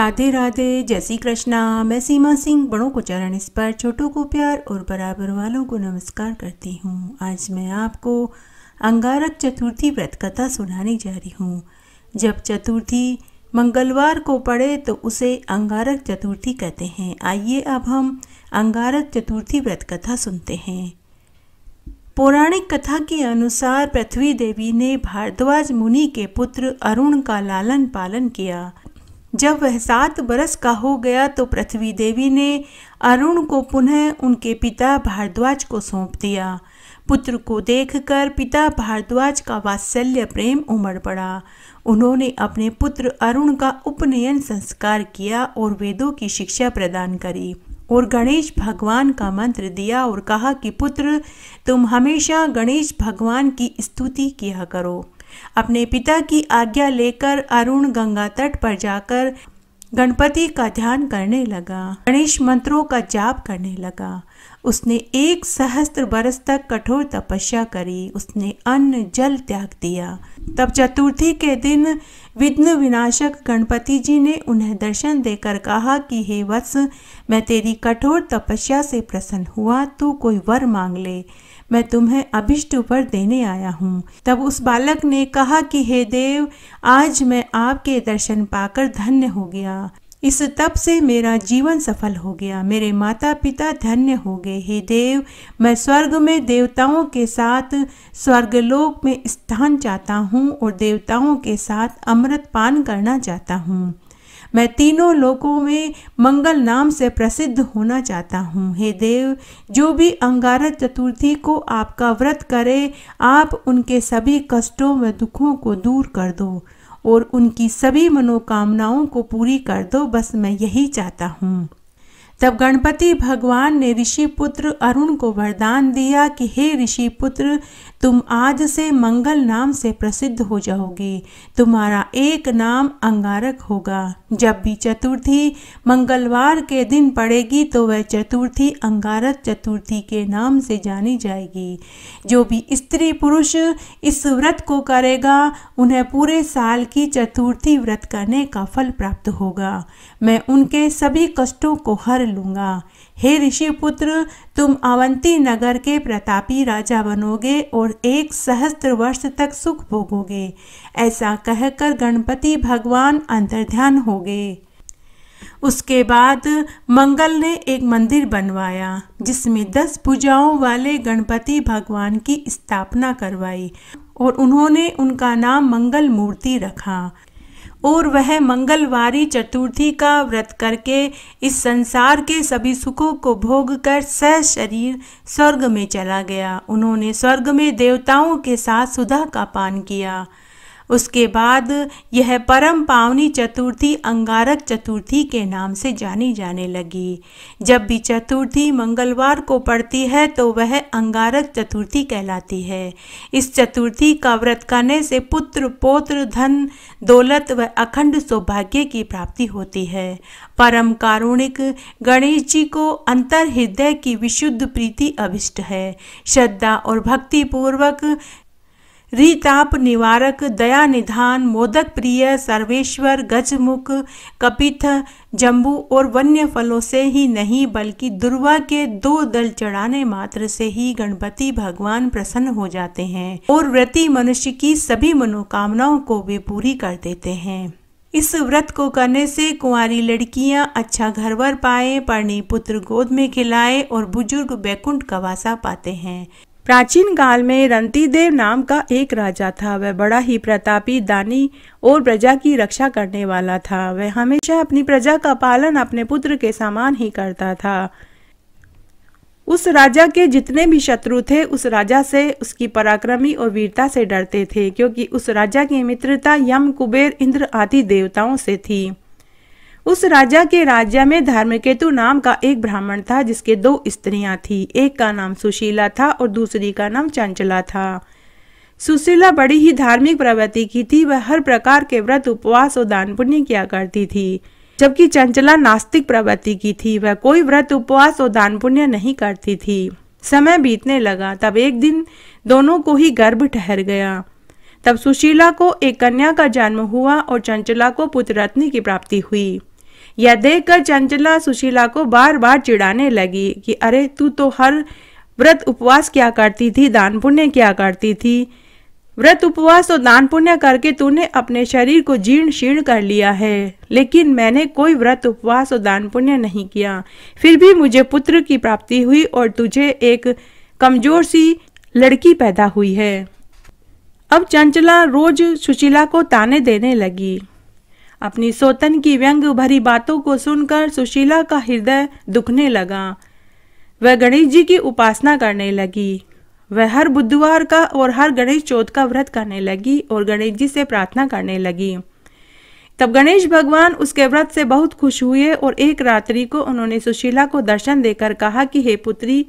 राधे राधे, जय श्री कृष्णा। मैं सीमा सिंह बड़ों को चरण स्पर्श, छोटों को प्यार और बराबर वालों को नमस्कार करती हूँ। आज मैं आपको अंगारक चतुर्थी व्रत कथा सुनाने जा रही हूँ। जब चतुर्थी मंगलवार को पड़े तो उसे अंगारक चतुर्थी कहते हैं। आइए अब हम अंगारक चतुर्थी व्रत कथा सुनते हैं। पौराणिक कथा के अनुसार पृथ्वी देवी ने भारद्वाज मुनि के पुत्र अरुण का लालन पालन किया। जब वह 7 बरस का हो गया तो पृथ्वी देवी ने अरुण को पुनः उनके पिता भारद्वाज को सौंप दिया। पुत्र को देखकर पिता भारद्वाज का वात्सल्य प्रेम उमड़ पड़ा। उन्होंने अपने पुत्र अरुण का उपनयन संस्कार किया और वेदों की शिक्षा प्रदान करी और गणेश भगवान का मंत्र दिया और कहा कि पुत्र, तुम हमेशा गणेश भगवान की स्तुति किया करो। अपने पिता की आज्ञा लेकर अरुण गंगा तट पर जाकर गणपति का ध्यान करने लगा, गणेश मंत्रों का जाप करने लगा। उसने 1 सहस्त्र बरस तक कठोर तपस्या करी। उसने अन्न जल त्याग दिया। तब चतुर्थी के दिन विघ्न विनाशक गणपति जी ने उन्हें दर्शन देकर कहा कि हे वत्स, मैं तेरी कठोर तपस्या से प्रसन्न हुआ, तू कोई वर मांग ले, मैं तुम्हें अभिष्ट वर देने आया हूँ। तब उस बालक ने कहा कि हे देव, आज मैं आपके दर्शन पाकर धन्य हो गया। इस तप से मेरा जीवन सफल हो गया, मेरे माता पिता धन्य हो गए। हे देव, मैं स्वर्ग में देवताओं के साथ स्वर्गलोक में स्थान चाहता हूँ और देवताओं के साथ अमृत पान करना चाहता हूँ। मैं तीनों लोकों में मंगल नाम से प्रसिद्ध होना चाहता हूँ। हे देव, जो भी अंगारक चतुर्थी को आपका व्रत करे, आप उनके सभी कष्टों व दुखों को दूर कर दो और उनकी सभी मनोकामनाओं को पूरी कर दो, बस मैं यही चाहता हूँ। तब गणपति भगवान ने ऋषि पुत्र अरुण को वरदान दिया कि हे ऋषि पुत्र, तुम आज से मंगल नाम से प्रसिद्ध हो जाओगे। तुम्हारा एक नाम अंगारक होगा। जब भी चतुर्थी मंगलवार के दिन पड़ेगी तो वह चतुर्थी अंगारक चतुर्थी के नाम से जानी जाएगी। जो भी स्त्री पुरुष इस व्रत को करेगा, उन्हें पूरे साल की चतुर्थी व्रत करने का फल प्राप्त होगा। मैं उनके सभी कष्टों को हर लूँगा। हे ऋषि पुत्र, तुम अवंती नगर के प्रतापी राजा बनोगे और 1 सहस्त्र वर्ष तक सुख भोगोगे। ऐसा कहकर गणपति भगवान अंतर्ध्यान हो गए। उसके बाद मंगल ने एक मंदिर बनवाया जिसमें 10 भुजाओं वाले गणपति भगवान की स्थापना करवाई और उन्होंने उनका नाम मंगल मूर्ति रखा और वह मंगलवारी चतुर्थी का व्रत करके इस संसार के सभी सुखों को भोग कर सशरीर स्वर्ग में चला गया। उन्होंने स्वर्ग में देवताओं के साथ सुधा का पान किया। उसके बाद यह परम पावनी चतुर्थी अंगारक चतुर्थी के नाम से जानी जाने लगी। जब भी चतुर्थी मंगलवार को पड़ती है तो वह अंगारक चतुर्थी कहलाती है। इस चतुर्थी का व्रत करने से पुत्र पौत्र धन दौलत व अखंड सौभाग्य की प्राप्ति होती है। परम कारुणिक गणेश जी को अंतर हृदय की विशुद्ध प्रीति अभिष्ट है। श्रद्धा और भक्ति पूर्वक रीताप निवारक दया निधान मोदक प्रिय सर्वेश्वर गजमुख कपिथ जम्बू और वन्य फलों से ही नहीं बल्कि दुर्वा के 2 दल चढ़ाने मात्र से ही गणपति भगवान प्रसन्न हो जाते हैं और व्रती मनुष्य की सभी मनोकामनाओं को वे पूरी कर देते हैं। इस व्रत को करने से कुंवारी लड़कियां अच्छा घरवर पाए, परणी पुत्र गोद में खिलाए और बुजुर्ग बैकुंठ का वासा पाते हैं। प्राचीन काल में रंतीदेव नाम का एक राजा था। वह बड़ा ही प्रतापी, दानी और प्रजा की रक्षा करने वाला था। वह हमेशा अपनी प्रजा का पालन अपने पुत्र के समान ही करता था। उस राजा के जितने भी शत्रु थे, उस राजा से, उसकी पराक्रमी और वीरता से डरते थे, क्योंकि उस राजा की मित्रता यम, कुबेर, इंद्र आदि देवताओं से थी। उस राजा के राज्य में धर्मकेतु नाम का एक ब्राह्मण था जिसके 2 स्त्रियां थीं। एक का नाम सुशीला था और दूसरी का नाम चंचला था। सुशीला बड़ी ही धार्मिक प्रवृत्ति की थी। वह हर प्रकार के व्रत, उपवास और दान पुण्य किया करती थी, जबकि चंचला नास्तिक प्रवृत्ति की थी। वह कोई व्रत, उपवास और दान पुण्य नहीं करती थी। समय बीतने लगा, तब एक दिन दोनों को ही गर्भ ठहर गया। तब सुशीला को एक कन्या का जन्म हुआ और चंचला को पुत्ररत्नी की प्राप्ति हुई। यह देखकर चंचला सुशीला को बार बार चिढ़ाने लगी कि अरे तू तो हर व्रत उपवास क्या करती थी, दान पुण्य क्या करती थी, व्रत उपवास और दान पुण्य करके तूने अपने शरीर को जीर्ण शीर्ण कर लिया है, लेकिन मैंने कोई व्रत उपवास और दान पुण्य नहीं किया, फिर भी मुझे पुत्र की प्राप्ति हुई और तुझे एक कमजोर सी लड़की पैदा हुई है। अब चंचला रोज सुशीला को ताने देने लगी। अपनी सौतन की व्यंग भरी बातों को सुनकर सुशीला का हृदय दुखने लगा। वह गणेश जी की उपासना करने लगी। वह हर बुधवार का और हर गणेश चौथ का व्रत करने लगी और गणेश जी से प्रार्थना करने लगी। तब गणेश भगवान उसके व्रत से बहुत खुश हुए और एक रात्रि को उन्होंने सुशीला को दर्शन देकर कहा कि हे पुत्री,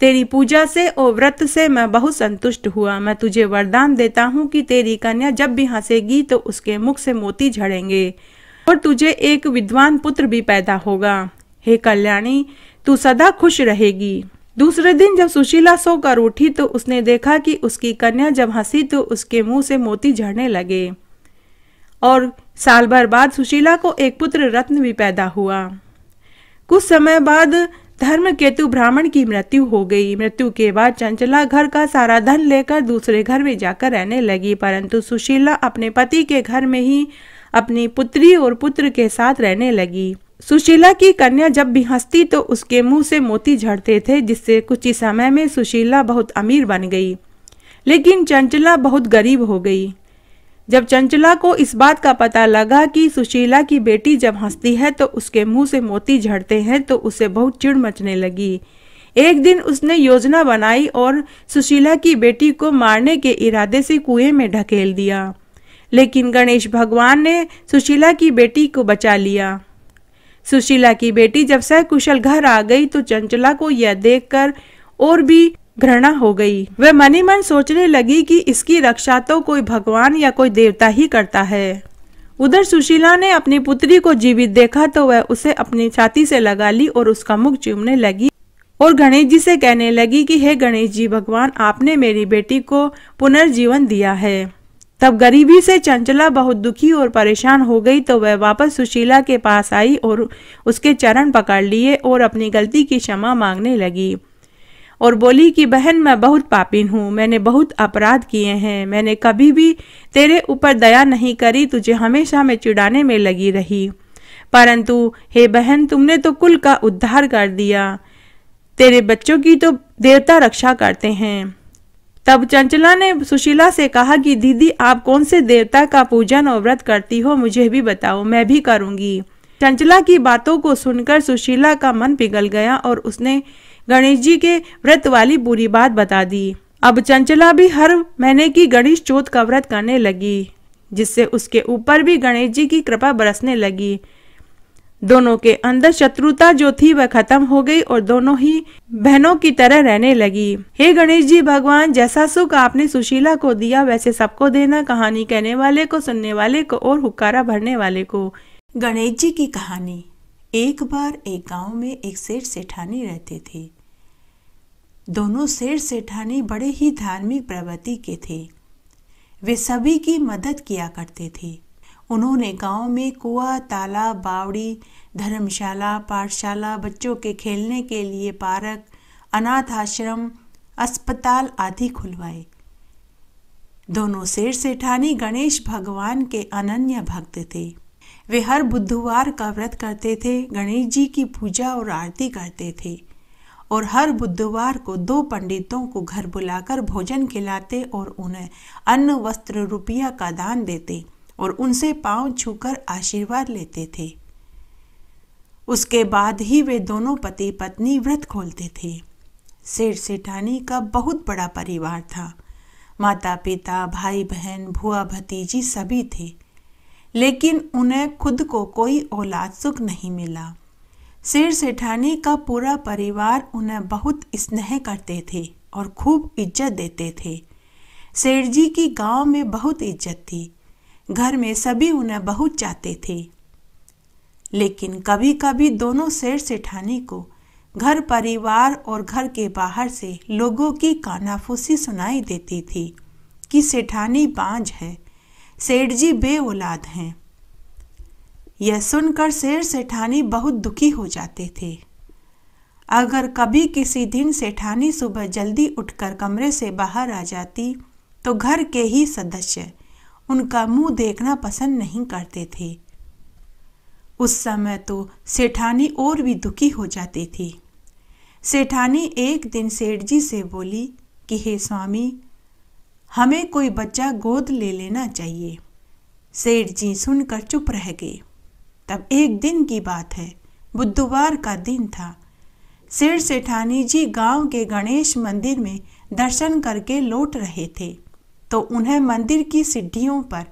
तेरी पूजा से और व्रत से मैं बहुत संतुष्ट हुआ। मैं तुझे वरदान देता हूँ कि तेरी कन्या जब भी हंसेगी तो उसके मुख से मोती झड़ेंगे और तुझे एक विद्वान पुत्र भी पैदा होगा। हे कल्याणी, तू सदा खुश रहेगी। दूसरे दिन जब सुशीला सोकर उठी तो उसने देखा कि उसकी कन्या जब हंसी तो उसके मुंह से मोती झड़ने लगे और साल भर बाद सुशीला को एक पुत्र रत्न भी पैदा हुआ। कुछ समय बाद धर्मकेतु ब्राह्मण की मृत्यु हो गई। मृत्यु के बाद चंचला घर का सारा धन लेकर दूसरे घर में जाकर रहने लगी, परंतु सुशीला अपने पति के घर में ही अपनी पुत्री और पुत्र के साथ रहने लगी। सुशीला की कन्या जब भी हंसती तो उसके मुंह से मोती झड़ते थे, जिससे कुछ ही समय में सुशीला बहुत अमीर बन गई, लेकिन चंचला बहुत गरीब हो गई। जब चंचला को इस बात का पता लगा कि सुशीला की बेटी जब हंसती है तो उसके मुंह से मोती झड़ते हैं, तो उसे बहुत चिढ़ मचने लगी। एक दिन उसने योजना बनाई और सुशीला की बेटी को मारने के इरादे से कुएं में ढकेल दिया, लेकिन गणेश भगवान ने सुशीला की बेटी को बचा लिया। सुशीला की बेटी जब सहकुशल घर आ गई तो चंचला को यह देखकर और भी घृणा हो गई। वह मन ही मन सोचने लगी कि इसकी रक्षा तो कोई भगवान या कोई देवता ही करता है। उधर सुशीला ने अपनी पुत्री को जीवित देखा तो वह उसे अपनी छाती से लगा ली और उसका मुख चूमने लगी और गणेश जी से कहने लगी कि हे गणेश जी भगवान, आपने मेरी बेटी को पुनर्जीवन दिया है। तब गरीबी से चंचला बहुत दुखी और परेशान हो गई, तो वह वापस सुशीला के पास आई और उसके चरण पकड़ लिए और अपनी गलती की क्षमा मांगने लगी और बोली कि बहन, मैं बहुत पापी हूँ, मैंने बहुत अपराध किए हैं, मैंने कभी भी तेरे ऊपर दया नहीं करी, तुझे हमेशा मैं चिढ़ाने में लगी रही, परंतु हे बहन, तुमने तो कुल का उद्धार कर दिया, तेरे बच्चों की तो देवता रक्षा करते हैं। तब चंचला ने सुशीला से कहा कि दीदी, आप कौन से देवता का पूजन और व्रत करती हो, मुझे भी बताओ, मैं भी करूँगी। चंचला की बातों को सुनकर सुशीला का मन पिघल गया और उसने गणेश जी के व्रत वाली बुरी बात बता दी। अब चंचला भी हर महीने की गणेश चौथ का व्रत करने लगी, जिससे उसके ऊपर भी गणेश जी की कृपा बरसने लगी। दोनों के अंदर शत्रुता जो थी वह खत्म हो गई और दोनों ही बहनों की तरह रहने लगी। हे गणेश जी भगवान, जैसा सुख आपने सुशीला को दिया वैसे सबको देना। कहानी कहने वाले को, सुनने वाले को और हुक्कारा भरने वाले को। गणेश जी की कहानी। एक बार एक गांव में एक सेठ सेठानी रहते थे। दोनों सेठ सेठानी बड़े ही धार्मिक प्रवृत्ति के थे। वे सभी की मदद किया करते थे। उन्होंने गांव में कुआं, तालाब, बावड़ी, धर्मशाला, पाठशाला, बच्चों के खेलने के लिए पार्क, अनाथ आश्रम, अस्पताल आदि खुलवाए। दोनों सेठ सेठानी गणेश भगवान के अनन्य भक्त थे। वे हर बुधवार का व्रत करते थे, गणेश जी की पूजा और आरती करते थे और हर बुधवार को 2 पंडितों को घर बुलाकर भोजन खिलाते और उन्हें अन्न, वस्त्र, रुपया का दान देते और उनसे पांव छूकर आशीर्वाद लेते थे। उसके बाद ही वे दोनों पति पत्नी व्रत खोलते थे। सेठ सेठानी का बहुत बड़ा परिवार था। माता पिता, भाई बहन, भुआ भतीजी सभी थे, लेकिन उन्हें खुद को कोई औलाद सुख नहीं मिला। सेठ सेठानी का पूरा परिवार उन्हें बहुत स्नेह करते थे और खूब इज्जत देते थे। सेठ जी की गांव में बहुत इज्जत थी। घर में सभी उन्हें बहुत चाहते थे, लेकिन कभी कभी दोनों सेठ सेठानी को घर परिवार और घर के बाहर से लोगों की कानाफूसी सुनाई देती थी कि सेठानी बांझ है, सेठ जी बे औलाद हैं। यह सुनकर शेर सेठानी बहुत दुखी हो जाते थे। अगर कभी किसी दिन सेठानी सुबह जल्दी उठकर कमरे से बाहर आ जाती तो घर के ही सदस्य उनका मुंह देखना पसंद नहीं करते थे। उस समय तो सेठानी और भी दुखी हो जाती थी। सेठानी एक दिन सेठ जी से बोली कि हे स्वामी, हमें कोई बच्चा गोद ले लेना चाहिए। सेठ जी सुनकर चुप रह गए। तब एक दिन की बात है, बुधवार का दिन था। सेठ सेठानी जी गांव के गणेश मंदिर में दर्शन करके लौट रहे थे तो उन्हें मंदिर की सीढ़ियों पर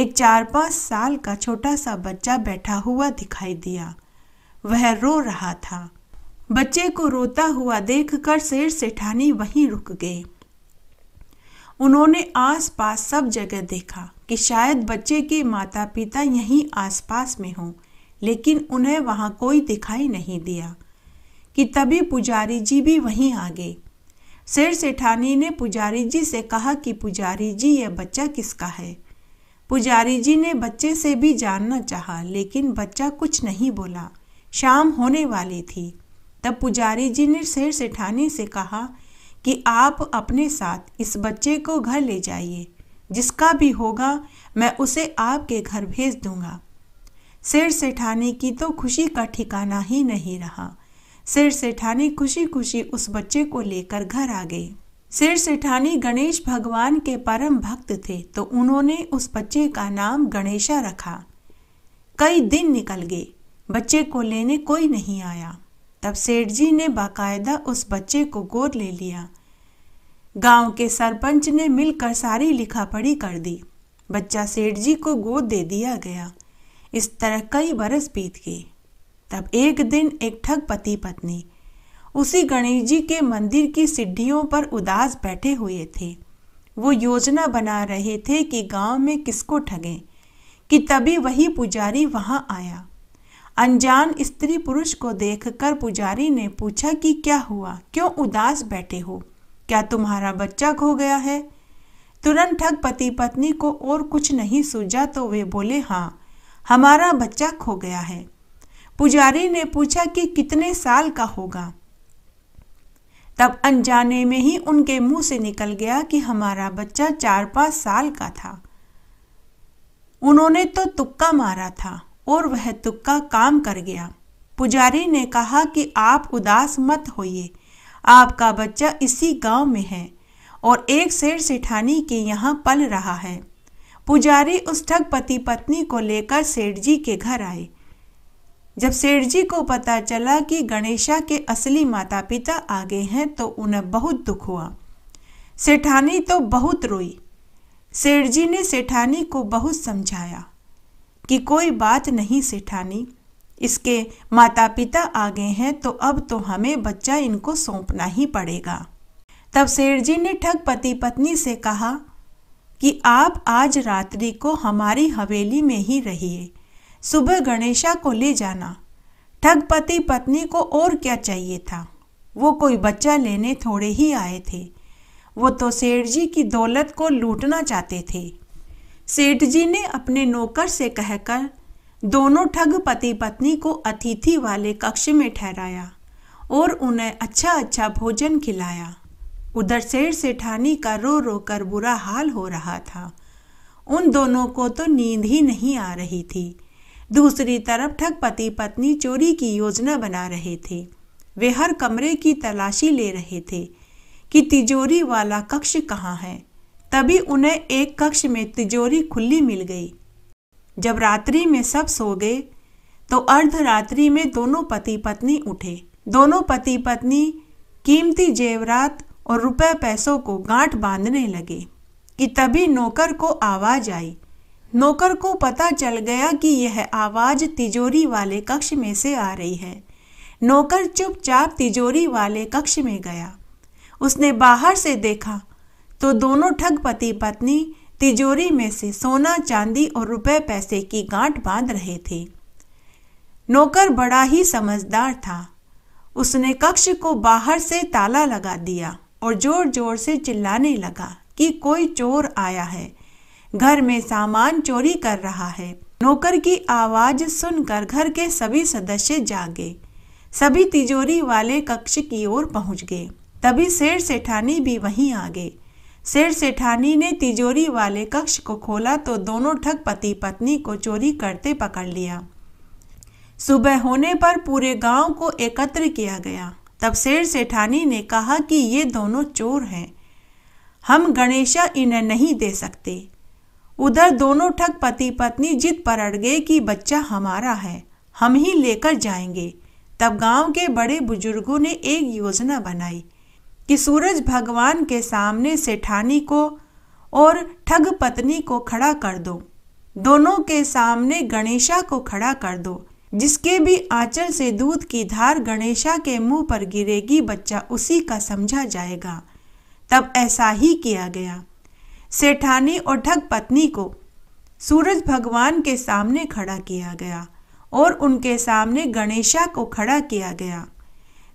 एक 4-5 साल का छोटा सा बच्चा बैठा हुआ दिखाई दिया। वह रो रहा था। बच्चे को रोता हुआ देखकर सेठ सेठानी वहीं रुक गए। उन्होंने आसपास सब जगह देखा कि शायद बच्चे के माता पिता यहीं आसपास में हों, लेकिन उन्हें वहां कोई दिखाई नहीं दिया कि तभी पुजारी जी भी वहीं आ गए। शेर सेठानी ने पुजारी जी से कहा कि पुजारी जी, यह बच्चा किसका है? पुजारी जी ने बच्चे से भी जानना चाहा, लेकिन बच्चा कुछ नहीं बोला। शाम होने वाली थी। तब पुजारी जी ने शेर सेठानी से कहा कि आप अपने साथ इस बच्चे को घर ले जाइए। जिसका भी होगा मैं उसे आपके घर भेज दूंगा। शेर सेठानी की तो खुशी का ठिकाना ही नहीं रहा। शेर सेठानी खुशी खुशी उस बच्चे को लेकर घर आ गए। शेर सेठानी गणेश भगवान के परम भक्त थे तो उन्होंने उस बच्चे का नाम गणेशा रखा। कई दिन निकल गए, बच्चे को लेने कोई नहीं आया। तब सेठ जी ने बाकायदा उस बच्चे को गोद ले लिया। गांव के सरपंच ने मिलकर सारी लिखा पढ़ी कर दी। बच्चा सेठ जी को गोद दे दिया गया। इस तरह कई बरस बीत गए। तब एक दिन एक ठग पति पत्नी उसी गणेश जी के मंदिर की सीढ़ियों पर उदास बैठे हुए थे। वो योजना बना रहे थे कि गांव में किसको ठगें कि तभी वही पुजारी वहां आया। अनजान स्त्री पुरुष को देखकर पुजारी ने पूछा कि क्या हुआ, क्यों उदास बैठे हो, क्या तुम्हारा बच्चा खो गया है? तुरंत ठग पति पत्नी को और कुछ नहीं सूझा तो वे बोले, हाँ, हमारा बच्चा खो गया है। पुजारी ने पूछा कि कितने साल का होगा? तब अनजाने में ही उनके मुंह से निकल गया कि हमारा बच्चा 4-5 साल का था। उन्होंने तो तुक्का मारा था और वह तुक्का काम कर गया। पुजारी ने कहा कि आप उदास मत होइए, आपका बच्चा इसी गांव में है और एक शेर सेठानी के यहाँ पल रहा है। पुजारी उस ठग पति पत्नी को लेकर सेठ जी के घर आए। जब सेठ जी को पता चला कि गणेशा के असली माता पिता आ गए हैं तो उन्हें बहुत दुख हुआ। सेठानी तो बहुत रोई। सेठ जी ने सेठानी को बहुत समझाया कि कोई बात नहीं सेठानी, इसके माता पिता आ गए हैं तो अब तो हमें बच्चा इनको सौंपना ही पड़ेगा। तब सेठ जी ने ठग पति पत्नी से कहा कि आप आज रात्रि को हमारी हवेली में ही रहिए, सुबह गणेशा को ले जाना। ठग पति पत्नी को और क्या चाहिए था? वो कोई बच्चा लेने थोड़े ही आए थे, वो तो सेठ जी की दौलत को लूटना चाहते थे। सेठ जी ने अपने नौकर से कहकर दोनों ठग पति पत्नी को अतिथि वाले कक्ष में ठहराया और उन्हें अच्छा अच्छा भोजन खिलाया। उधर शेर सेठानी का रो रो कर बुरा हाल हो रहा था। उन दोनों को तो नींद ही नहीं आ रही थी। दूसरी तरफ ठग पति पत्नी चोरी की योजना बना रहे थे। वे हर कमरे की तलाशी ले रहे थे कि तिजोरी वाला कक्ष कहाँ है। तभी उन्हें एक कक्ष में तिजोरी खुली मिल गई। जब रात्रि में सब सो गए तो अर्धरात्रि में दोनों पति पत्नी उठे। दोनों पति पत्नी कीमती जेवरात और रुपए पैसों को गांठ बांधने लगे कि तभी नौकर को आवाज़ आई। नौकर को पता चल गया कि यह आवाज़ तिजोरी वाले कक्ष में से आ रही है। नौकर चुपचाप तिजोरी वाले कक्ष में गया। उसने बाहर से देखा तो दोनों ठग पति पत्नी तिजोरी में से सोना चांदी और रुपए पैसे की गांठ बांध रहे थे। नौकर बड़ा ही समझदार था। उसने कक्ष को बाहर से ताला लगा दिया और जोर जोर से चिल्लाने लगा कि कोई चोर आया है, घर में सामान चोरी कर रहा है। नौकर की आवाज सुनकर घर के सभी सदस्य जागे। सभी तिजोरी वाले कक्ष की ओर पहुंच गए। तभी शेर सेठानी भी वहीं आ गए। शेर सेठानी ने तिजोरी वाले कक्ष को खोला तो दोनों ठग पति पत्नी को चोरी करते पकड़ लिया। सुबह होने पर पूरे गांव को एकत्र किया गया। तब शेर सेठानी ने कहा कि ये दोनों चोर हैं, हम गणेशा इन्हें नहीं दे सकते। उधर दोनों ठग पति पत्नी जिद पर अड़ गए कि बच्चा हमारा है, हम ही लेकर जाएंगे। तब गांव के बड़े बुजुर्गों ने एक योजना बनाई कि सूरज भगवान के सामने सेठानी को और ठग पत्नी को खड़ा कर दो, दोनों के सामने गणेशा को खड़ा कर दो, जिसके भी आंचल से दूध की धार गणेशा के मुंह पर गिरेगी बच्चा उसी का समझा जाएगा। तब ऐसा ही किया गया। सेठानी और ठग पत्नी को सूरज भगवान के सामने खड़ा किया गया और उनके सामने गणेशा को खड़ा किया गया।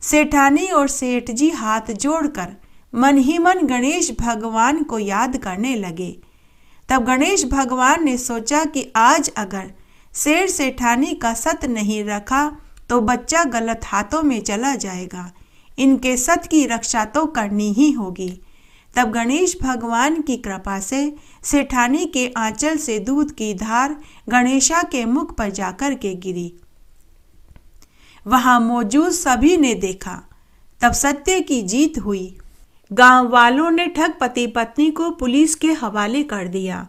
सेठानी और सेठ जी हाथ जोड़कर मन ही मन गणेश भगवान को याद करने लगे। तब गणेश भगवान ने सोचा कि आज अगर शेर सेठानी का सत नहीं रखा तो बच्चा गलत हाथों में चला जाएगा, इनके सत की रक्षा तो करनी ही होगी। तब गणेश भगवान की कृपा से सेठानी के आंचल से दूध की धार गणेशा के मुख पर जाकर के गिरी। वहां मौजूद सभी ने देखा। तब सत्य की जीत हुई। गांव वालों ने ठग पति पत्नी को पुलिस के हवाले कर दिया।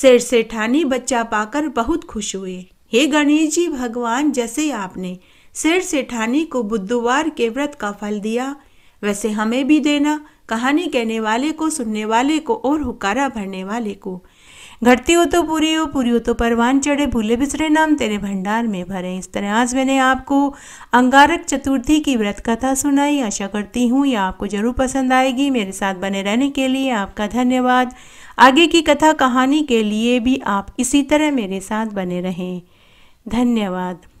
शेर सेठानी बच्चा पाकर बहुत खुश हुए। हे गणेश जी भगवान, जैसे आपने शेर सेठानी को बुधवार के व्रत का फल दिया वैसे हमें भी देना। कहानी कहने वाले को, सुनने वाले को और हुकारा भरने वाले को। घटती हो तो पूरी हो, पूरी हो तो परवान चढ़े, भूले बिसरे नाम तेरे भंडार में भरे। इस तरह आज मैंने आपको अंगारक चतुर्थी की व्रत कथा सुनाई। आशा करती हूँ यह आपको जरूर पसंद आएगी। मेरे साथ बने रहने के लिए आपका धन्यवाद। आगे की कथा कहानी के लिए भी आप इसी तरह मेरे साथ बने रहें। धन्यवाद।